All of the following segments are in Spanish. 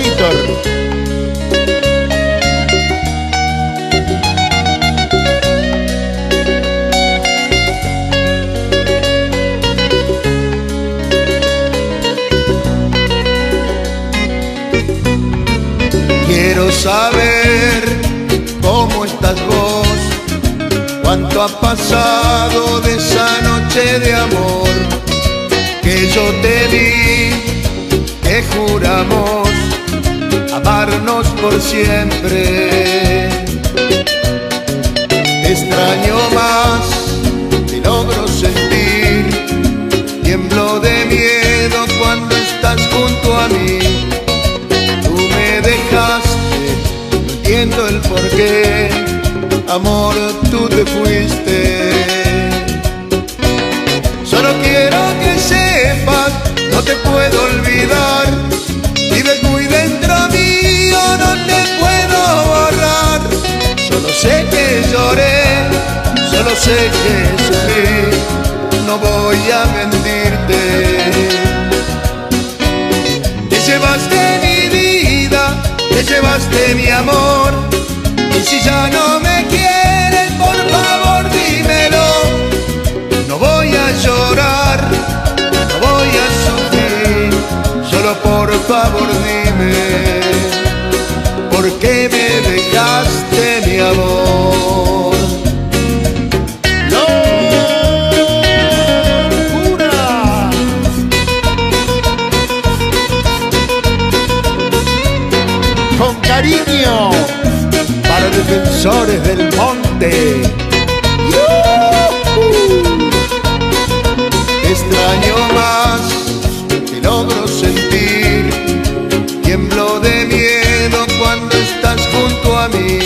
Alligator. Quiero saber cómo estás vos, cuánto ha pasado de esa noche de amor que yo te di, que juramos amarnos por siempre. Te extraño más, te logro sentir, tiemblo de miedo cuando estás junto a mí. Tú me dejaste, no entiendo el porqué, amor, tú te fuiste. Solo quiero que sepas, no te puedo olvidar. Vives muy dentro mío, no te puedo borrar. Solo sé que lloré, solo sé que sufrí, no voy a mentirte. Te llevaste mi vida, te llevaste mi amor, y si ya no me quieres, por favor dímelo. No voy a llorar, no voy a sufrir, solo por favor dime, ¿por qué me dejaste, mi amor? ¡Locura! ¡Con cariño! Defensores del monte. Te extraño más, te logro sentir, tiemblo de miedo cuando estás junto a mí.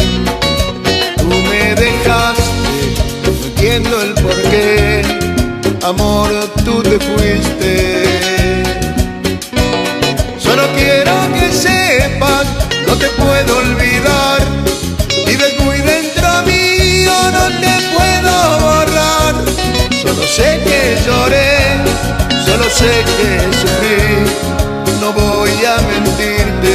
Tú me dejaste, no entiendo el porqué, amor, tú te fuiste. Solo quiero que sepas, no te puedo olvidar. Sé que lloré, solo sé que sufrí, no voy a mentirte.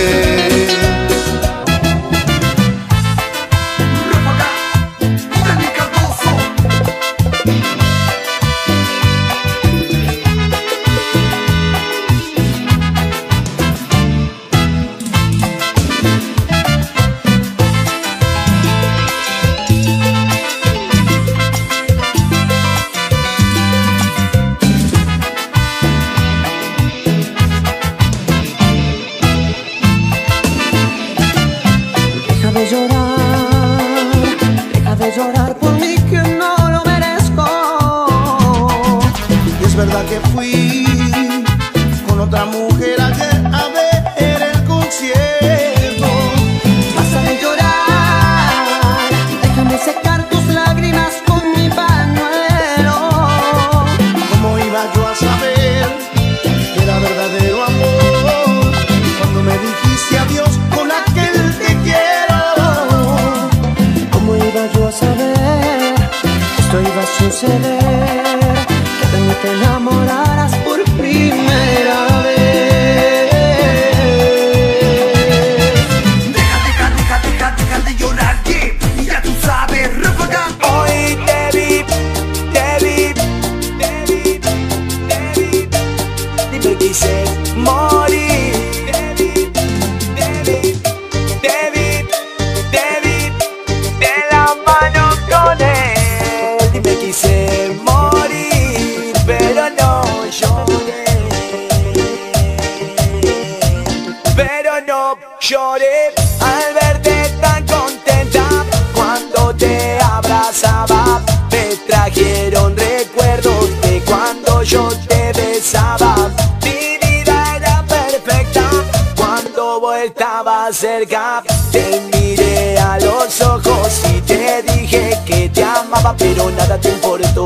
Cerca, te miré a los ojos y te dije que te amaba, pero nada te importó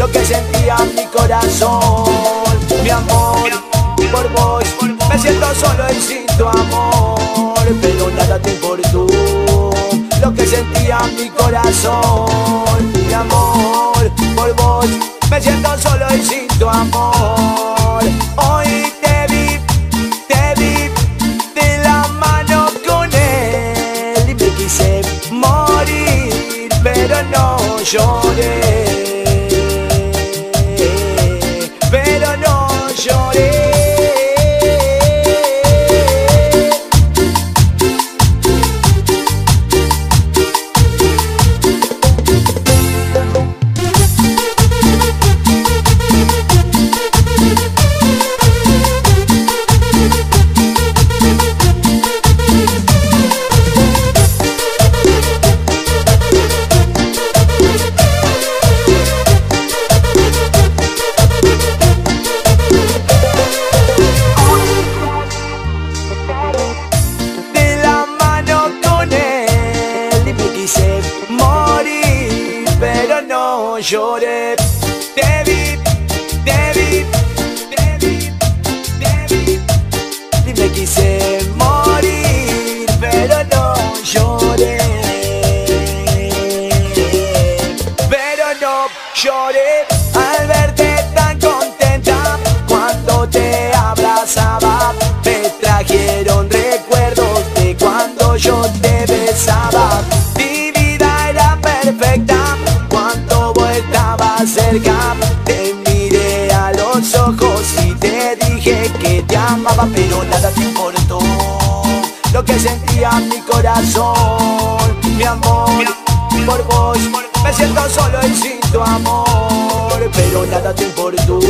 lo que sentía mi corazón. Mi amor, por vos me siento solo y sin tu amor, pero nada te importó lo que sentía mi corazón. Mi amor, por vos me siento solo y sin tu amor. Hoy te vi, te vi, lloré, pero no lloré. Lloré, te vi, me quise morir, pero no lloré, al verte tan contenta, cuando te abrazaba, me trajeron recuerdos de cuando yo te besaba, mi vida era perfecta. Cerca, te miré a los ojos y te dije que te amaba, pero nada te importó lo que sentía mi corazón. Mi amor, por vos me siento solo y sin tu amor, pero nada te importó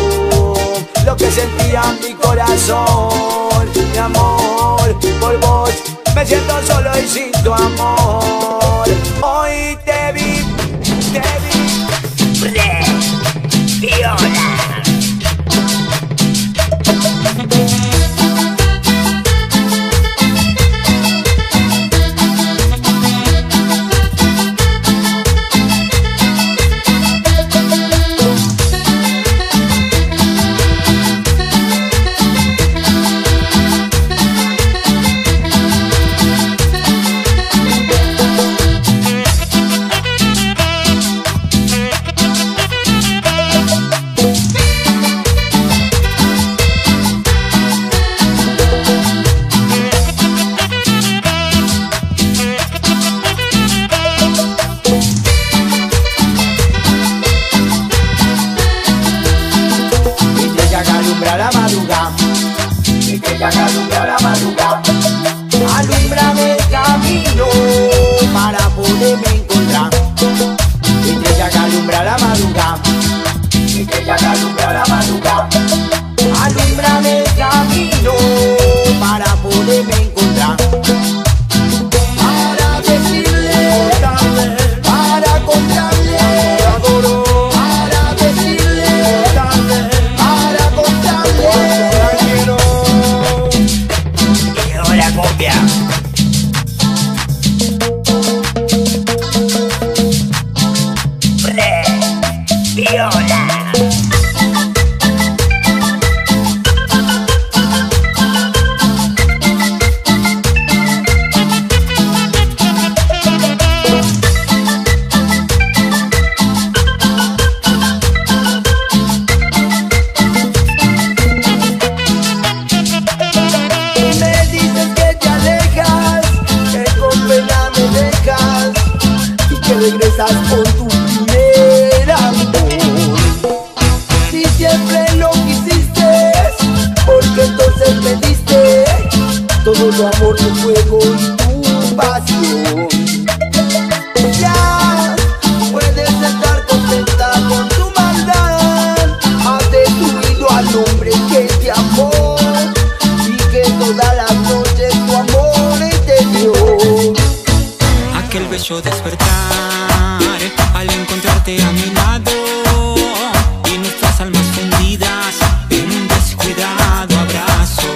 lo que sentía mi corazón. Mi amor, por vos me siento solo y sin tu amor. Hoy te vi, Viola. Alumbrame el camino para poderme encontrar. Estrella que alumbra la madrugada, estrella que alumbra la madrugada. Alumbrame el camino para poderme encontrar. Para decirle, para contarle, para decirle, para contarle. Regresas con tu primer amor. Si siempre lo quisiste, porque entonces me diste todo tu amor, tu fuego y tu pasión. Ya puedes estar contenta con tu maldad. Has destruido al hombre que te amó y que toda la noche tu amor te dio. Aquel bello despertar al encontrarte a mi lado y nuestras almas fundidas en un descuidado abrazo.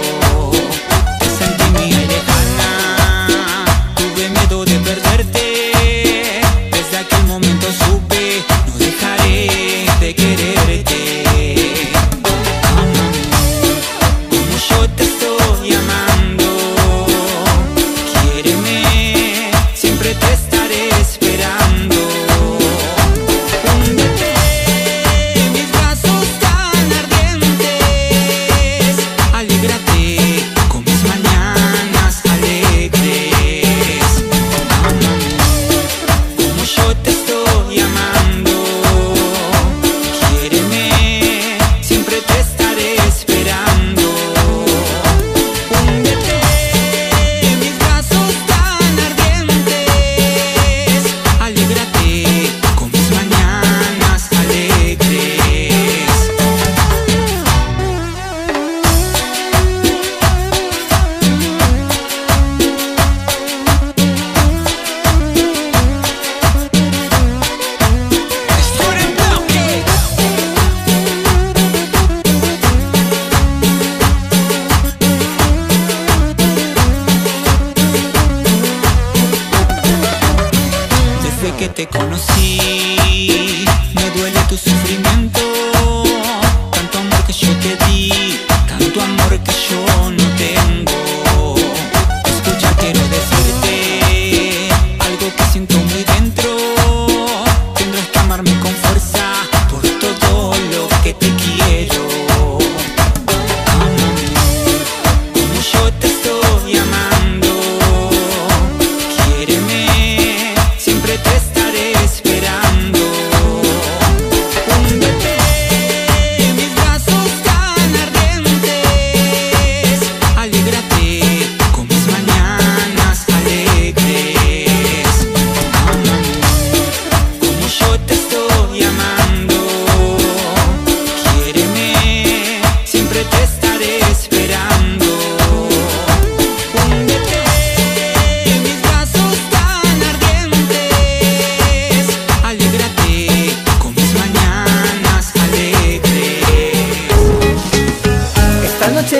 Te sentí muy lejana, tuve miedo de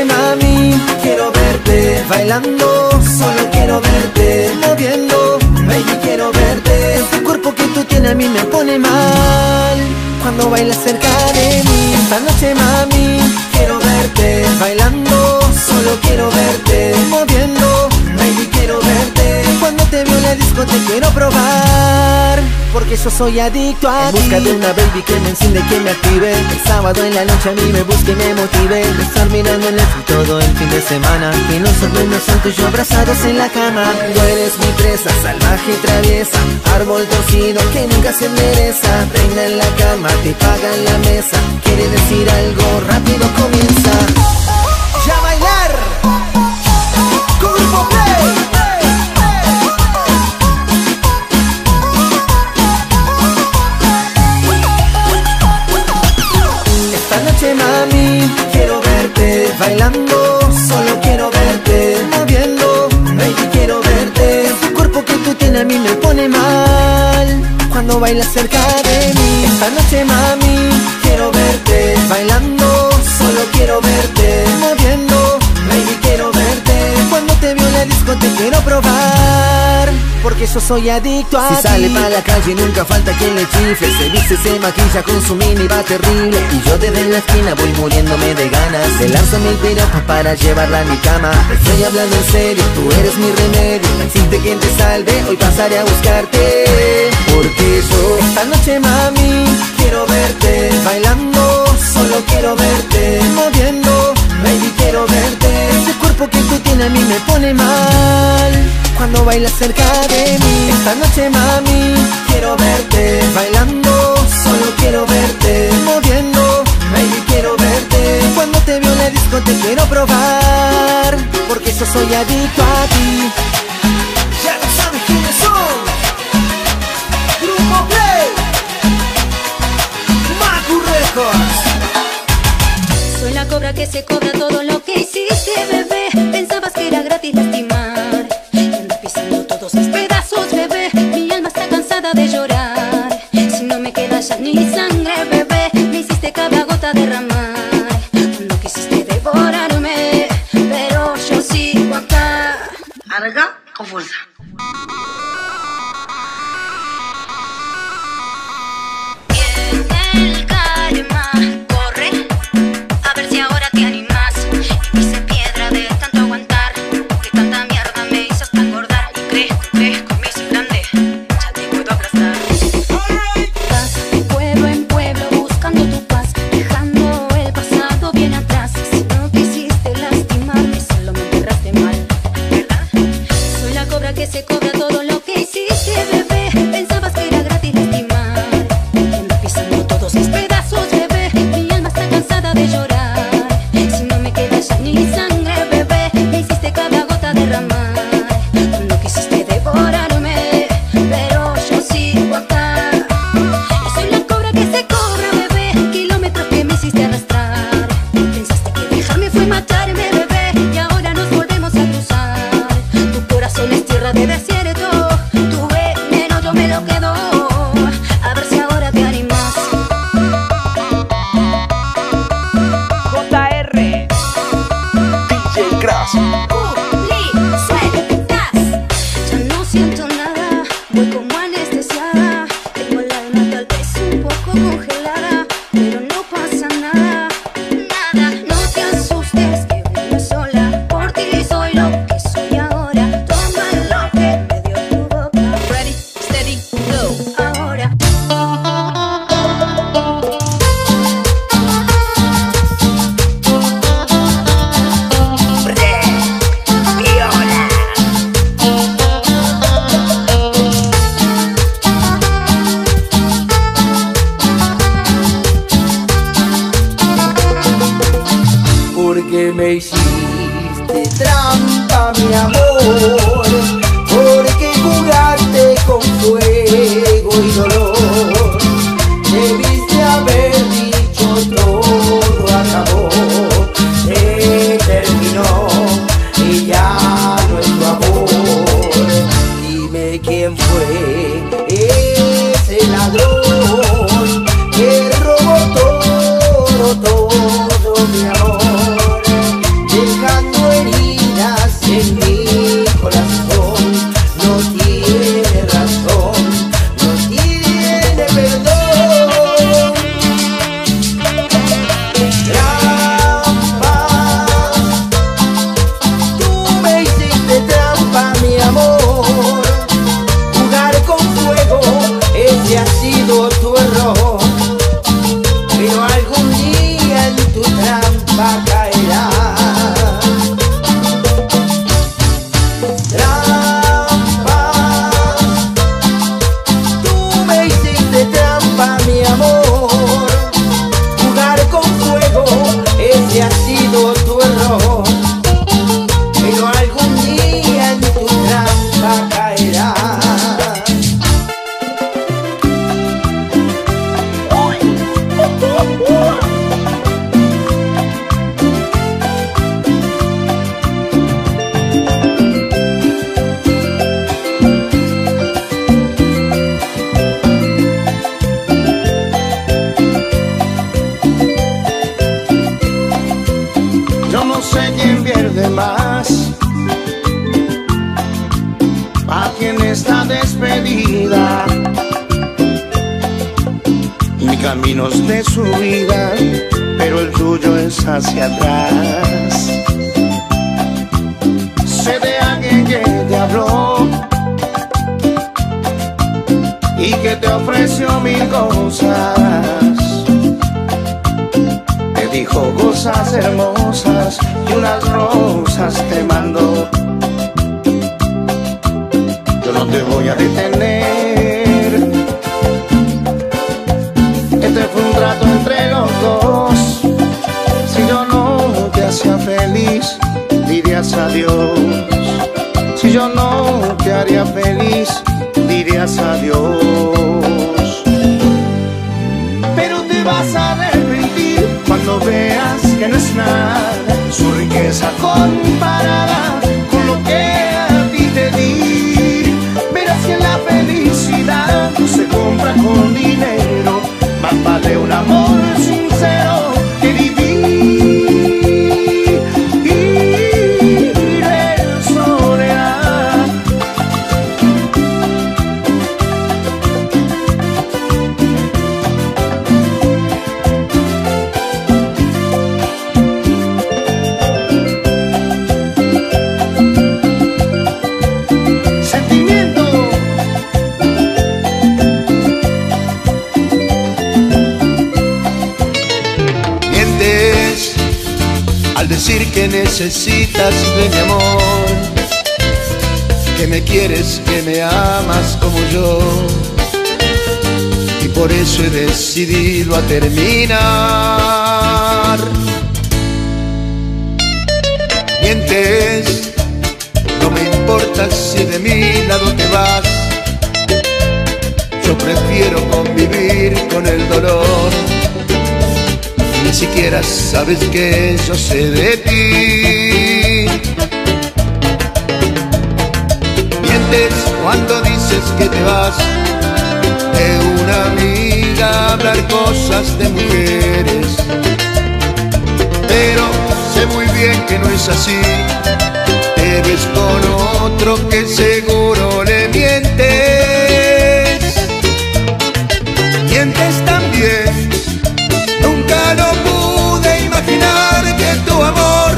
Mami, quiero verte bailando, solo quiero verte moviendo. Baby, quiero verte. Este cuerpo que tú tienes a mí me pone mal cuando bailas cerca de mí. Esta noche, mami, quiero verte bailando, solo quiero verte moviendo. Baby, quiero verte. Cuando te veo en la disco te quiero probar, porque yo soy adicto a ti. En busca de una baby que me enciende, que me active. El sábado en la noche a mí me busque y me motive. De estar mirando en el fin todo el fin de semana, que nosotros no son tuyos abrazados en la cama. Tú eres mi presa, salvaje y traviesa, árbol torcido que nunca se endereza. Reina en la cama, te paga en la mesa. Quiere decir algo, rápido comienza. ¡Ya bailar! ¡Curvo play! Mami, quiero verte bailando, solo quiero verte moviendo. Baby, quiero verte. Este cuerpo que tú tienes a mí me pone mal cuando bailas cerca de mí. Esta noche, mami, quiero verte bailando, solo quiero verte moviendo. Baby, quiero verte. Cuando te veo en la disco te quiero probar, porque yo soy adicto a ti. Si sale pa' la calle nunca falta quien le chifle. Se viste, se maquilla con su mini va terrible. Y yo desde la esquina voy muriéndome de ganas. Se lanzo mil piropas para llevarla a mi cama. Te estoy hablando en serio, tú eres mi remedio. No existe quien te salve, hoy pasaré a buscarte. Porque yo esta noche, mami, quiero verte bailando, solo quiero verte moviendo. Baby, quiero verte. Este cuerpo que tú tienes a mí me pone mal cuando bailas cerca de mí. Esta noche, mami, quiero verte bailando, solo quiero verte moviendo. Baby, quiero verte. Cuando te veo en la disco te quiero probar, porque yo soy adicto a ti. Ya no sabes quiénes son. Grupo Play, Macu Records. Soy la cobra que se cobra todo lo que hiciste, bebé. Pensabas que era gratis lastimar. De llorar, si no me queda ya ni sangre, bebé, me hiciste cada gota derramar. Cuando quisiste devorarme, pero yo sigo acá. Arga con fuerza. Debiste haber dicho todo acabó. demás. ¿A quién está despedida? Mi camino es de subida, pero el tuyo es hacia atrás. Sé de alguien que te habló y que te ofreció mil cosas. Te dijo cosas hermosas y unas rosas te mandó. Yo no te voy a detener, este fue un trato entre los dos. Si yo no te hacía feliz, dirías adiós. Si yo no te haría feliz, dirías adiós. Pero te vas a arrepentir cuando veas que no es nada su riqueza comparada con lo que a ti te di. Verás que la felicidad no se compra con dinero, más vale un amor sincero que vivir. Decir que necesitas de mi amor, que me quieres, que me amas como yo, y por eso he decidido a terminar. Mientes, no me importa si de mi lado te vas, yo prefiero convivir con el dolor. Ni siquiera sabes que yo sé de ti. Mientes cuando dices que te vas. De una amiga hablar cosas de mujeres, pero sé muy bien que no es así. Te ves con otro que seguro le mientes. Mientes también. Nunca lo pude imaginar que tu amor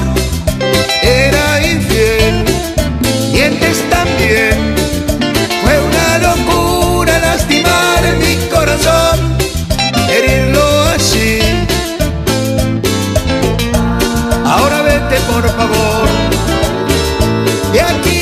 era infiel. Mientes también. Fue una locura lastimar mi corazón, herirlo así. Ahora vete por favor de aquí.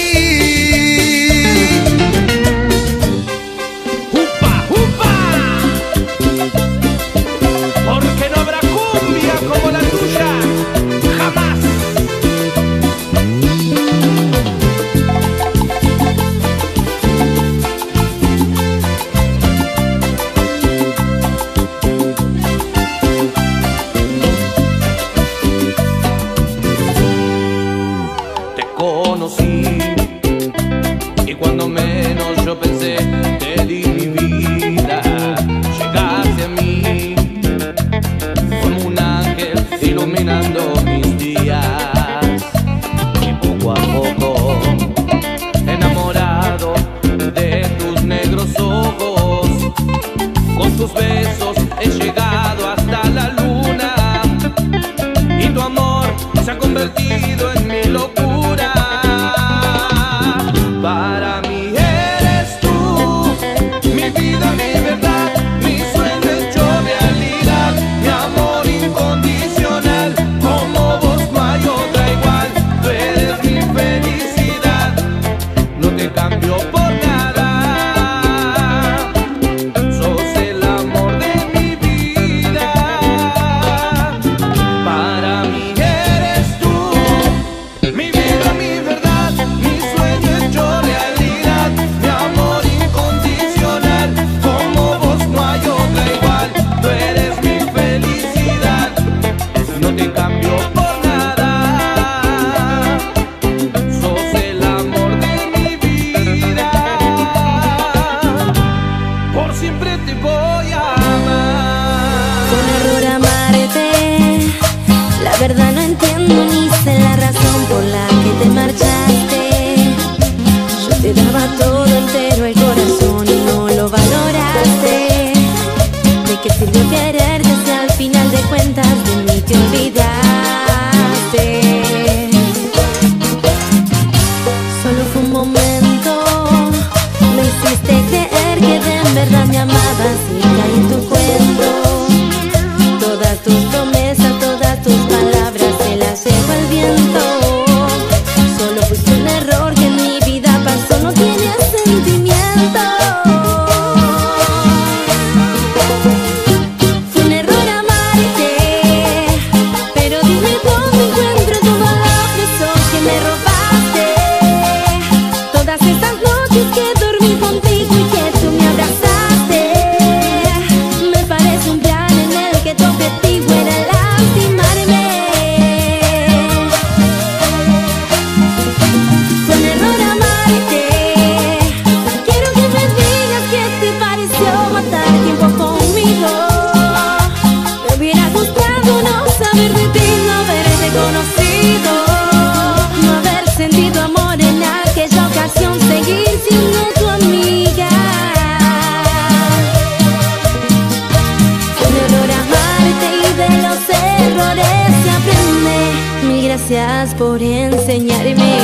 Maybe. entiendo ni sé la razón por la que te marchaste. Yo te daba todo entero el corazón y no lo valoraste. ¿De qué sirvió quererte si al final de cuentas de mí te olvidaste? Solo fue un momento, me hiciste creer que de verdad me amabas y caí en tu cuento. Gracias por enseñarme.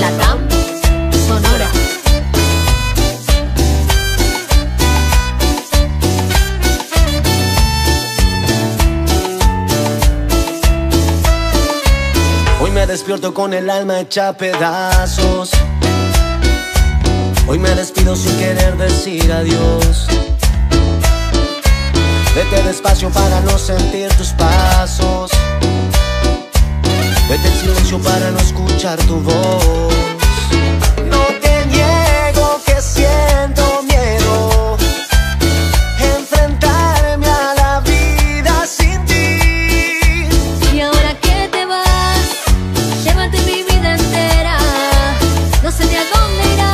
Latam Sonora. Hoy me despierto con el alma hecha a pedazos. Hoy me despido sin querer decir adiós. Vete despacio para no sentir tus pasos. Vete en silencio para no escuchar tu voz. No te niego que siento miedo enfrentarme a la vida sin ti. Y ahora que te vas, llévate mi vida entera. No sé ni a dónde irás.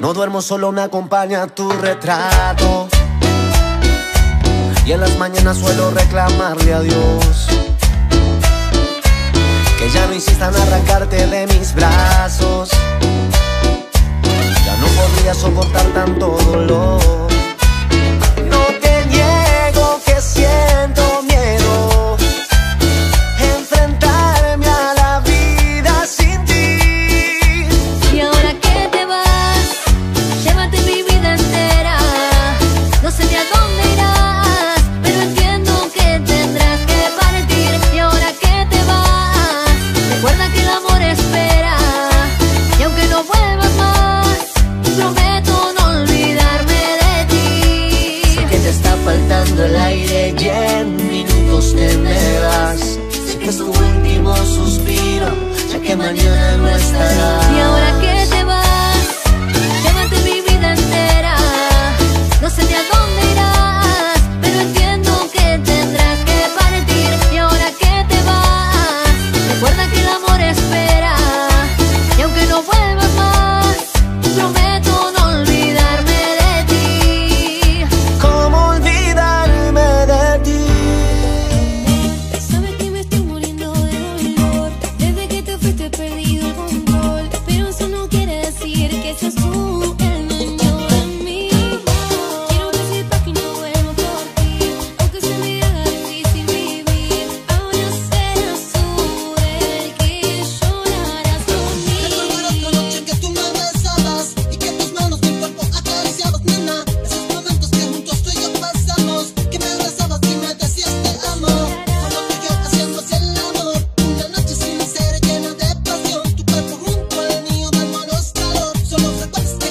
No duermo, solo me acompaña tu retrato. Y en las mañanas suelo reclamarle a Dios que ya no insistan en arrancarte de mis brazos. Ya no podría soportar tanto dolor. Que mañana no estarás. Y ahora que te vas, llévate mi vida entera. No sé ni a dónde irás, pero entiendo que tendrás que partir. Y ahora que te vas, recuerda que el amor espera. Y aunque no vuelvas más, prometo no olvidarme de ti. ¿Cómo olvidarme de ti? Sabes que me estoy muriendo de dolor. Desde que te fuiste he perdido el control, pero eso no quiere decir que seas tú el dueño de mí. Quiero que sepas que no vuelvo por ti, aunque se me haga difícil vivir. Ahora serás tú el que llorarás conmigo. Recordarás la noche que tú me besabas y que tus manos mi cuerpo acariciabas, nena. Esos momentos que juntos tú y yo pasamos, que me besabas y me decías te amo. Solo tú y yo haciéndose el amor, una noche sincera llena de pasión. Tu cuerpo junto al mío dándonos calor. Solo recuerdas que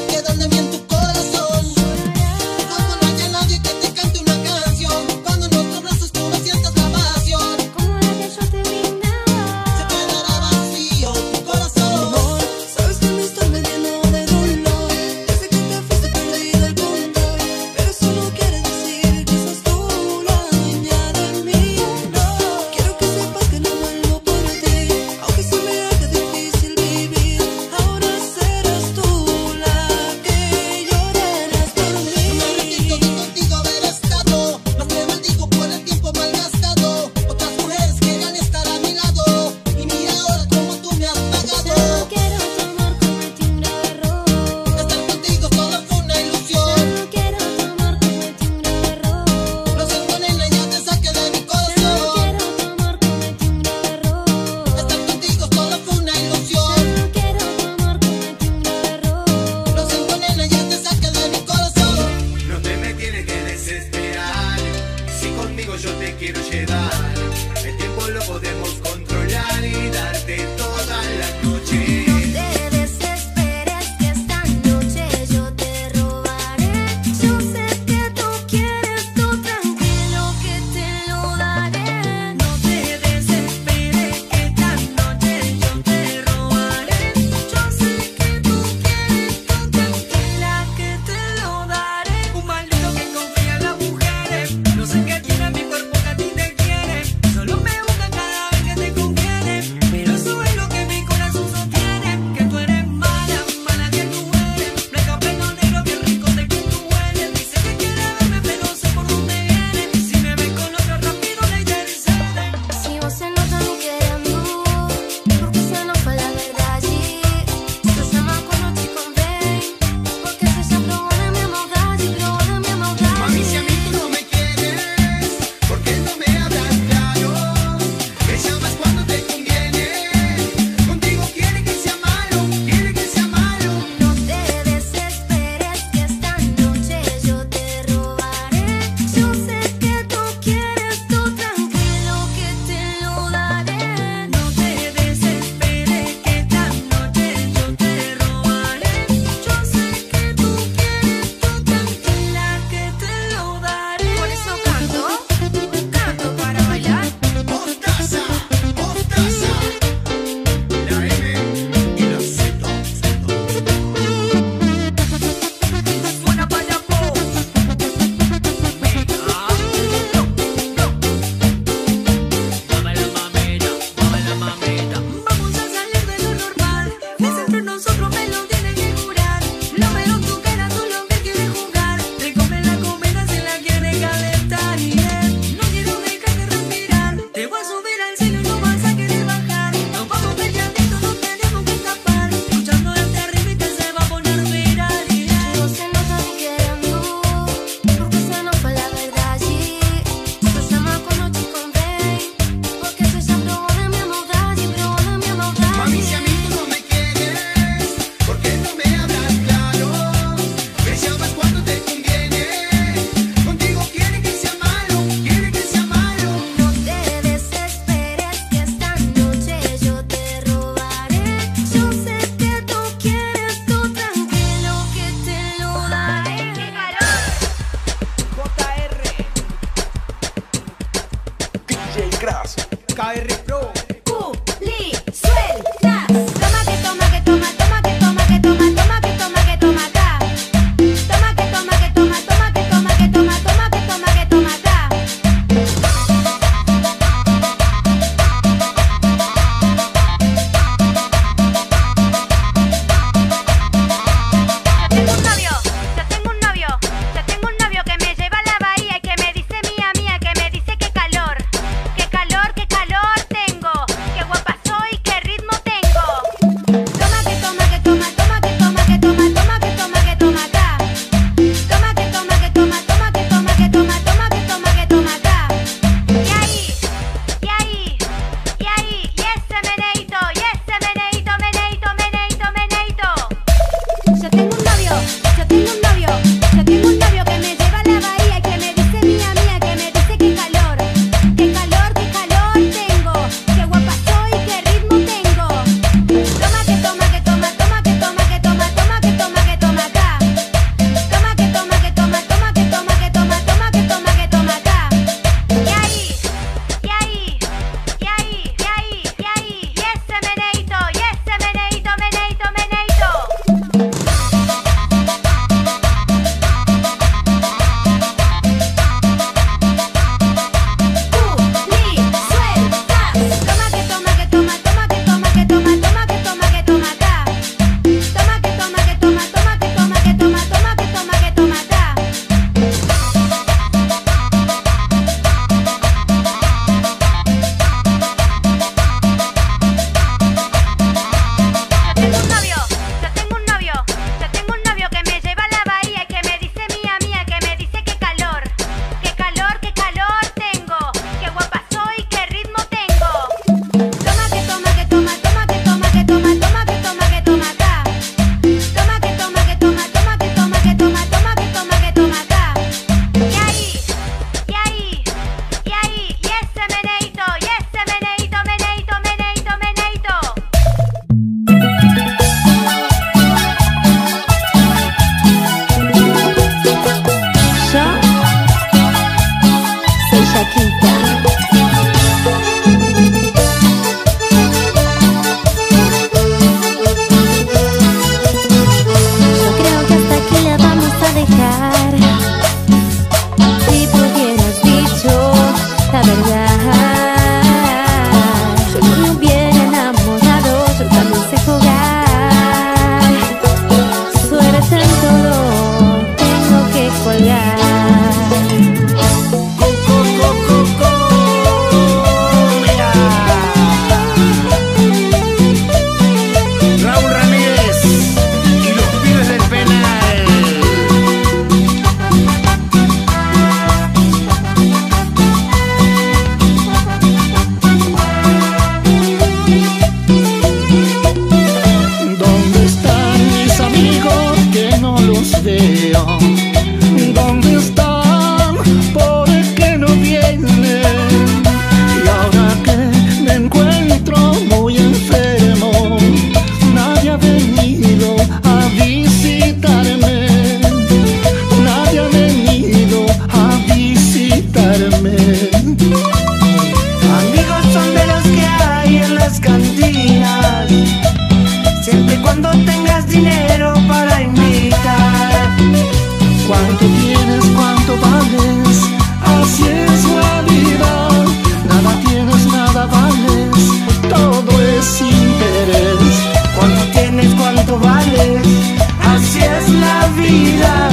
vida.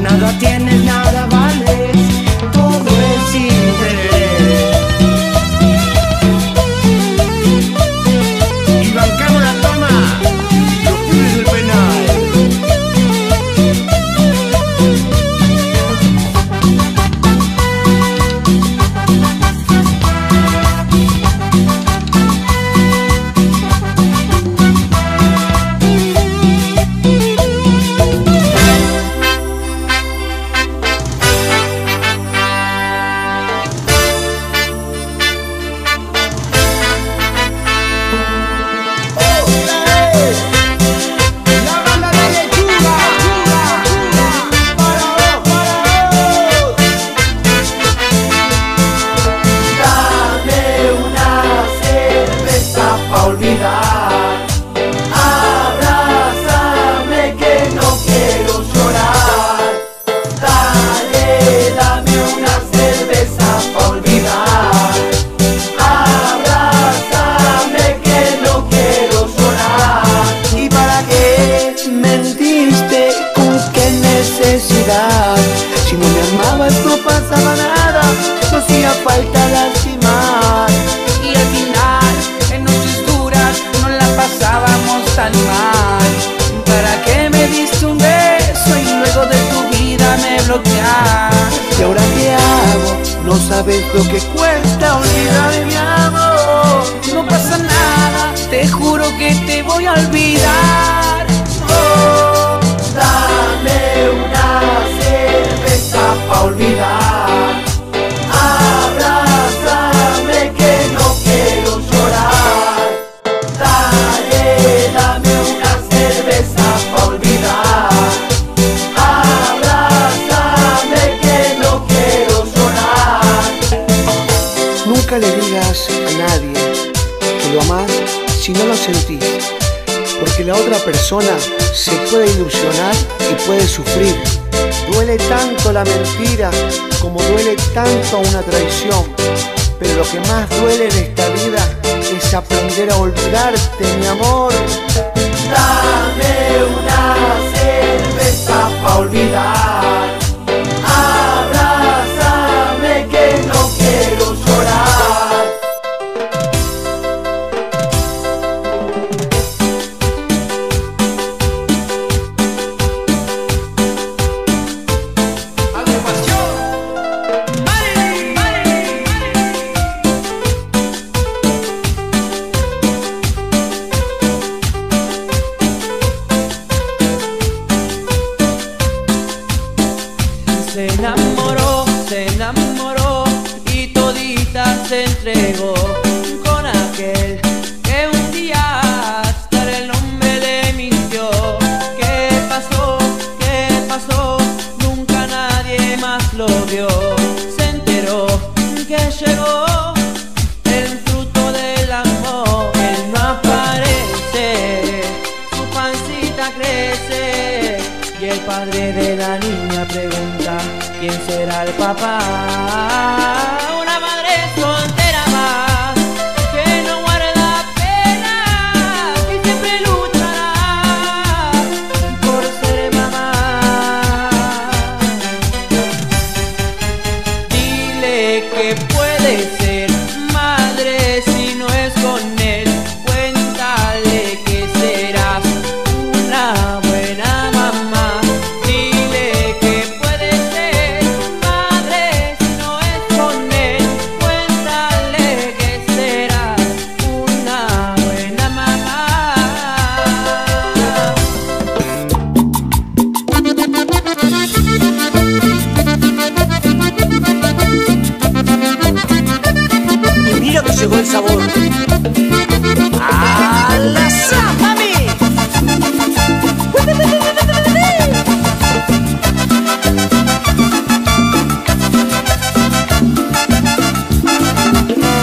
Nada tienes, nada vales, todo es sin interés. Y bancamos la toma, los pibes del sabes lo que cuesta olvidar mi amor. No pasa nada, te juro que te voy a olvidar. Oh, dame una cerveza pa' olvidar. Abrázame que no quiero llorar. Dame una cerveza pa' olvidar. Nunca le digas a nadie que lo amás si no lo sentís, porque la otra persona se puede ilusionar y puede sufrir. Duele tanto la mentira como duele tanto una traición, pero lo que más duele en esta vida es aprender a olvidarte, mi amor. Dame una cerveza pa' olvidar. Abrázame que no quiero llorar. Se enamoró y todita se entregó con aquel que un día hasta el nombre le mintió. ¿Qué pasó? ¿Qué pasó? Nunca nadie más lo vio. Se enteró que llegó el fruto del amor. Él no aparece, su pancita crece y el padre de la niña pregunta: ¿quién será el papá? Una madre soltera más que no guarda pena y siempre luchará por ser mamá. Dile que puede ser madre si no es con él. Cuéntale que serás una buena mamá. Dile que llegó el sabor a la zapa, mami.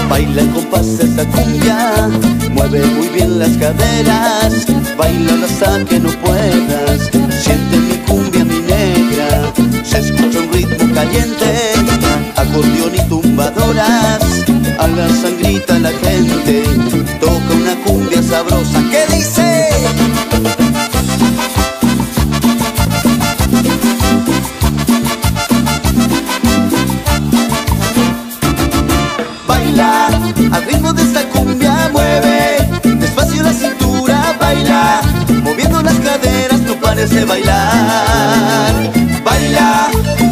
Baila con compás esta cumbia, mueve muy bien las caderas, baila hasta que no puedas. Siente mi cumbia, mi negra, se escucha un ritmo caliente, acordeón y tumbadoras. A la sangrita la gente toca una cumbia sabrosa que dice: caderas no pares de bailar. Baila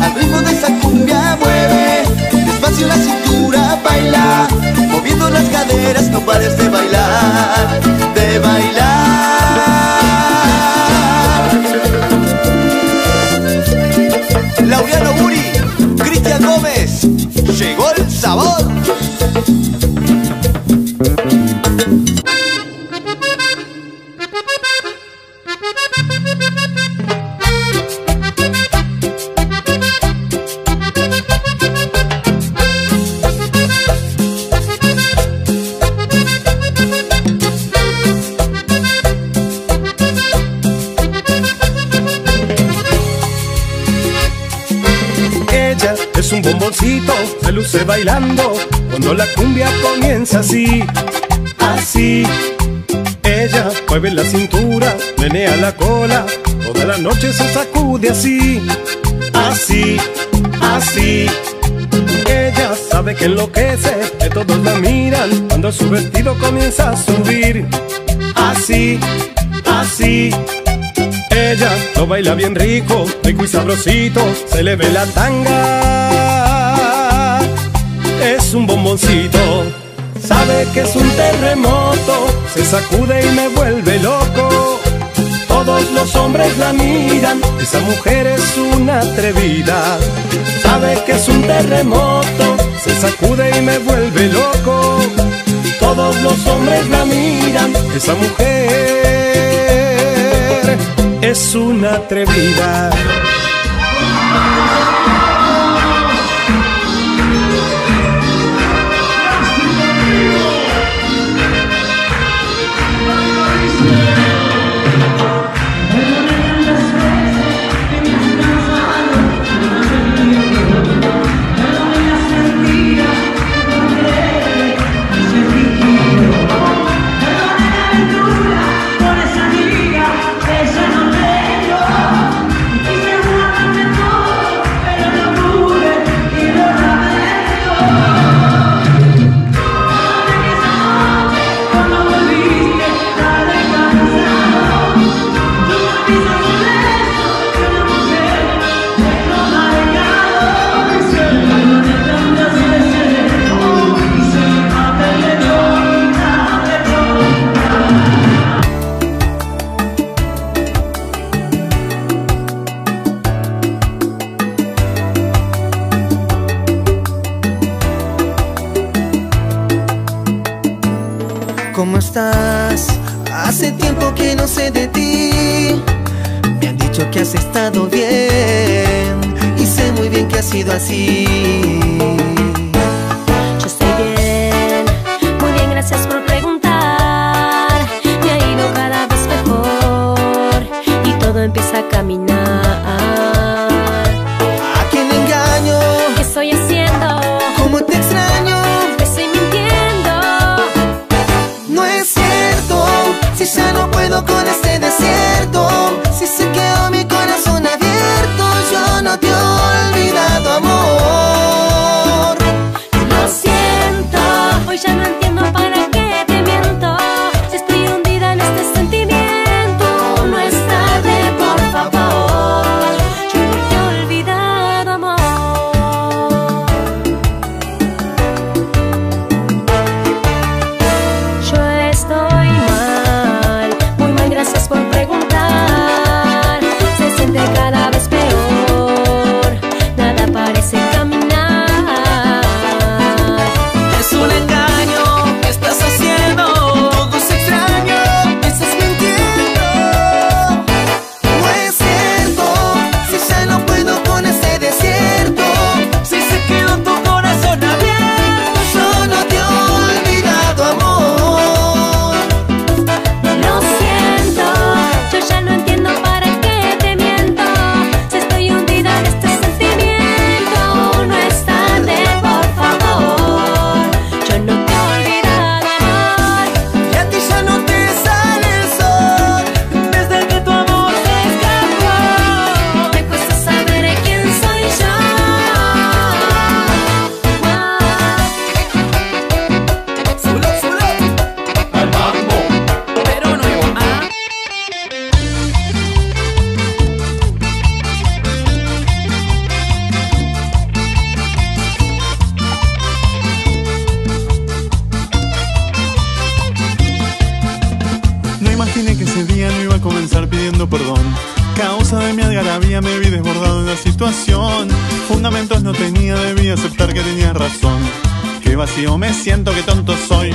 al ritmo de esa cumbia, mueve despacio la cintura, baila moviendo las caderas, no pares de bailar, de bailar. Laureano Uri, Cristian Gómez, llegó el sabor. Es un bomboncito, se luce bailando cuando la cumbia comienza así, así. Ella mueve la cintura, menea la cola, toda la noche se sacude así, así, así. Ella sabe que enloquece, que todos la miran cuando su vestido comienza a subir, así, así. Ella lo baila bien rico, rico y sabrosito, se le ve la tanga. Es un bomboncito, sabe que es un terremoto, se sacude y me vuelve loco. Todos los hombres la miran, esa mujer es una atrevida. Sabe que es un terremoto, se sacude y me vuelve loco. Todos los hombres la miran, esa mujer es una atrevida. ¿Cómo estás? Hace tiempo que no sé de ti. Me han dicho que has estado bien y sé muy bien que ha sido así. Yo estoy bien, muy bien, gracias por preguntar. Me ha ido cada vez mejor y todo empieza a caminar. ¿A quién engaño? ¿Qué estoy haciendo? ¿Cómo te extraño? Si ya no puedo con este desierto, si se quedó mi corazón abierto, yo no te he olvidado, amor. Lo siento, hoy ya no entiendo para qué te miento. Si estoy hundida en este sentimiento, no es tarde, por favor. causa de mi algarabía me vi desbordado en la situación. Fundamentos no tenía, debía aceptar que tenía razón. Qué vacío me siento, qué tonto soy.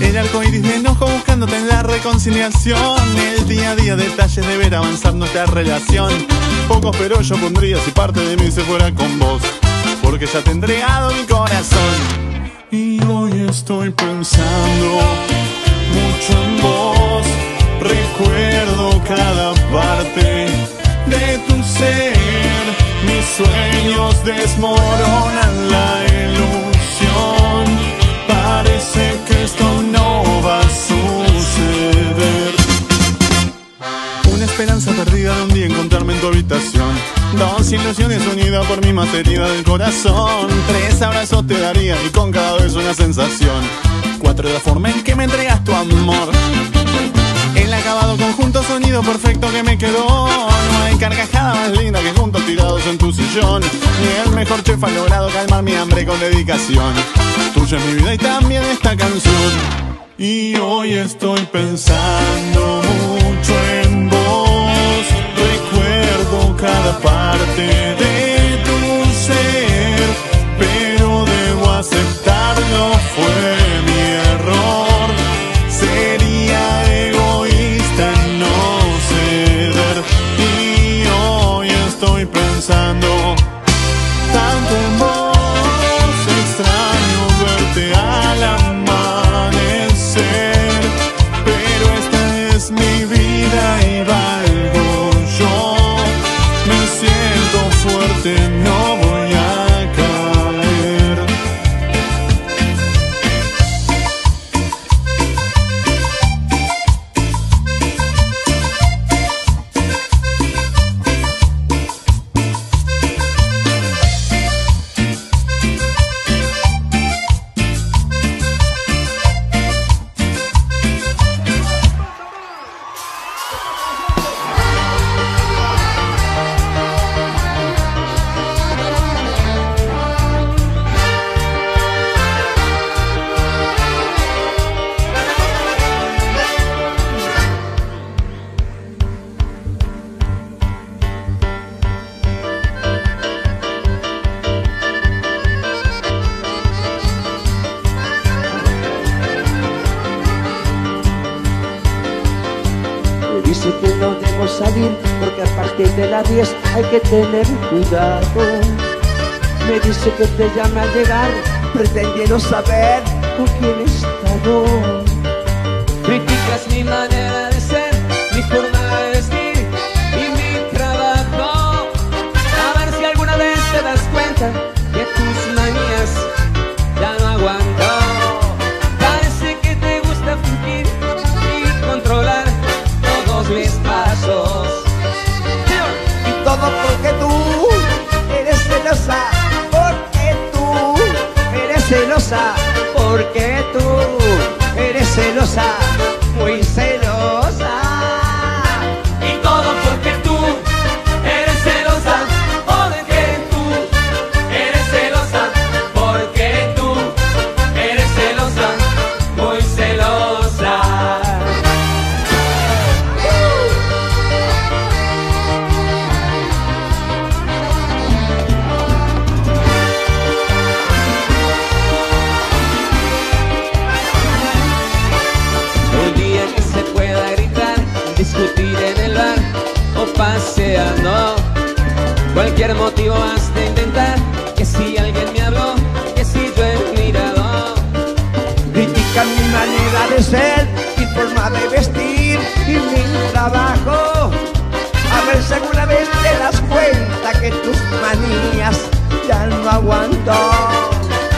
El arcoíris de enojo buscándote en la reconciliación. El día a día detalles de ver avanzar nuestra relación. Pocos pero yo pondría si parte de mí se fuera con vos, porque ya te he entregado mi corazón. Y hoy estoy pensando mucho en vos. Recuerdo cada parte de tu ser. Mis sueños desmoronan la ilusión. Parece que esto no va a suceder. Una esperanza perdida de un día encontrarme en tu habitación. Dos ilusiones unidas por mi más herida del corazón. Tres abrazos te daría y con cada vez una sensación. Cuatro la forma en que me entregas tu amor. El acabado conjunto, sonido perfecto que me quedó. No hay carcajada más linda que juntos tirados en tu sillón. Ni el mejor chef ha logrado calmar mi hambre con dedicación. Tuya es mi vida y también esta canción. Y hoy estoy pensando mucho en vos. Recuerdo cada parte de tu ser, pero debo aceptarlo, fue mi error. Sería pensando tanto en vos, extraño verte al amanecer, pero esta es mi vida y valgo yo. Me siento fuerte, no voy a caer. Hay que tener cuidado. Me dice que te llama al llegar, pretendiendo saber con quién he estado. Criticas mi manera de ser, mi forma de vestir y mi trabajo. A ver si alguna vez te das cuenta que tus manías ya no aguanto. Parece que te gusta fingir y controlar todos mis pasos. Todo porque tú eres celosa, porque tú eres celosa, porque tú eres celosa, muy celosa. Y todo porque tú eres celosa, porque tú eres celosa, porque tú eres celosa, muy celosa. Paseando, cualquier motivo has de inventar. Que si alguien me habló, que si yo he mirado. Critican mi manera de ser, mi forma de vestir y mi trabajo. A ver si alguna vez te das cuenta que tus manías ya no aguanto.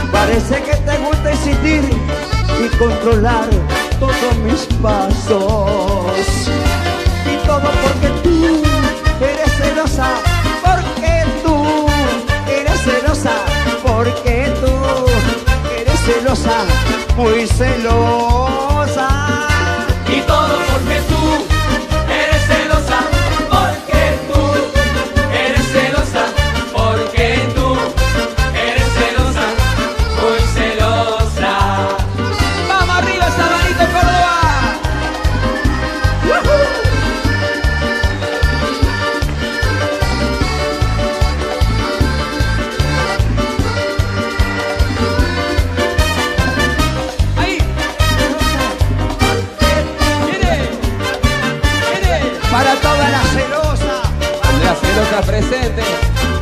Parece que te gusta insistir y controlar todos mis pasos. Y todo porque tú eres celosa, porque tú eres celosa, porque tú eres celosa, muy celosa. Y todo porque tú eres celosa, porque tú eres celosa, porque tú eres celosa, muy celosa. ¡Vamos arriba, Sabanito Córdoba! ¡Yuhu! Andrea Celosa presente.